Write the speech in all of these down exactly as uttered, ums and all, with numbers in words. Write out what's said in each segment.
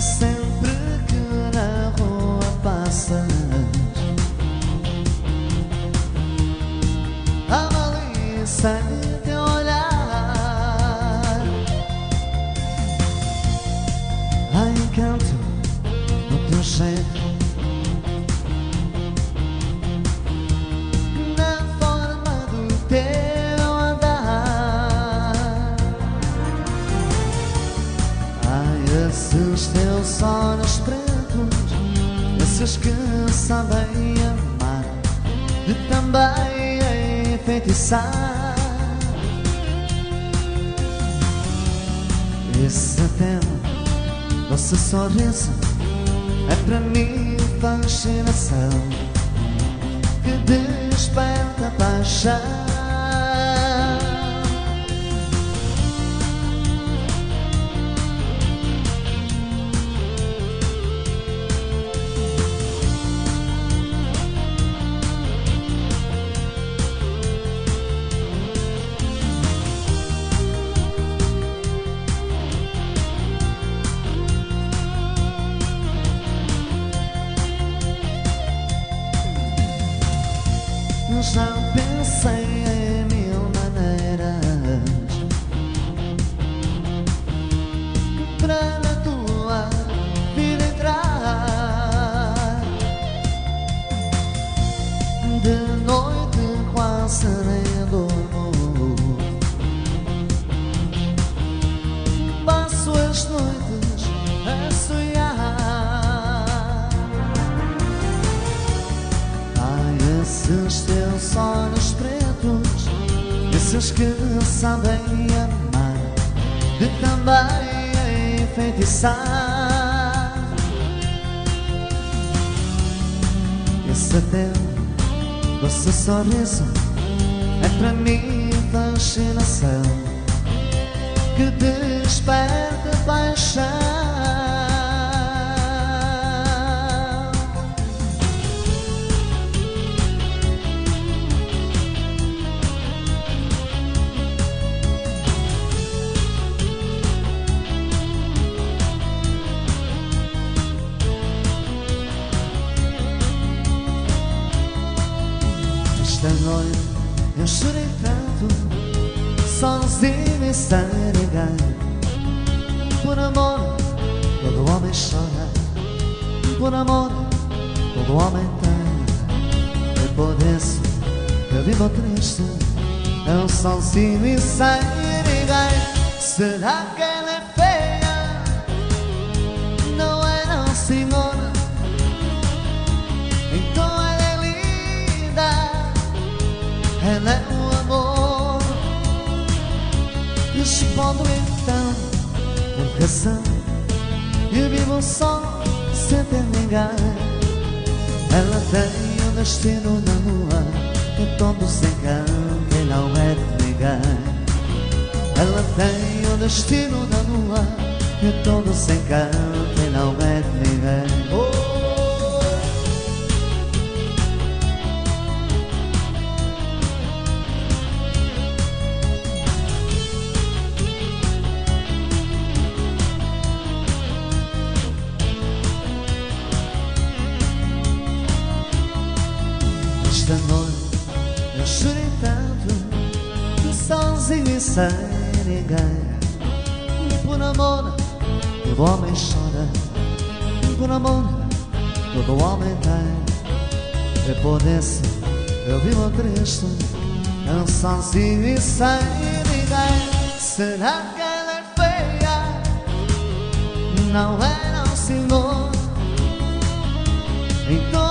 sempre que na rua passas. A malícia de teu olhar, há encanto no teu cheiro, na forma do teu andar. Há esses teus olhos pretos, esses que sabem amar e também enfeitiçar. Esse tempo, doce sorriso, é para mim fascinação que desperta paixão. Já pensei em mil maneiras para na tua vida entrar. De noite quase nem durmo, passo as noites a sonhar. Ai, esses teus olhos pretos, esses que sabem amar e também enfeitiçar. Esse teu doce sorriso é para mim fascinação que desperta paixão. Esta noite eu chorei tanto, sozinho e sem ninguém. Por amor, todo homem chora. Por amor, todo homem tem. E por isso eu vivo triste, eu sozinho e sem ninguém. Será que ela é feia? Não é, não, senhora. Então ela é linda. Ela é o amor. Respondo então por razão, eu vivo só sem ter ninguém. Ela tem o destino da lua e todos enganam quem não é de ninguém. Ela tem o destino da lua e todos enganam quem não é de ninguém. Oh! Esta noite eu chorei tanto, sozinho e sem ninguém. Por amor, todo homem chora. Por amor, todo homem tem. E por isso eu vivo triste, eu sozinho e sem ninguém. Será que ela é feia? Não é, não, senhor. Então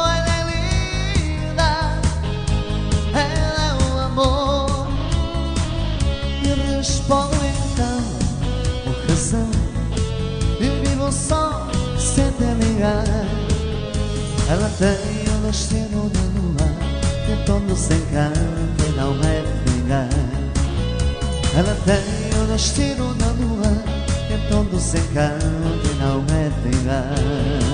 respondo então por razão, eu vivo só sem te ligar. Ela tem o destino da lua e todos enganam quem não é de ninguém. Ela tem o destino da lua e todos enganam quem não é de ninguém.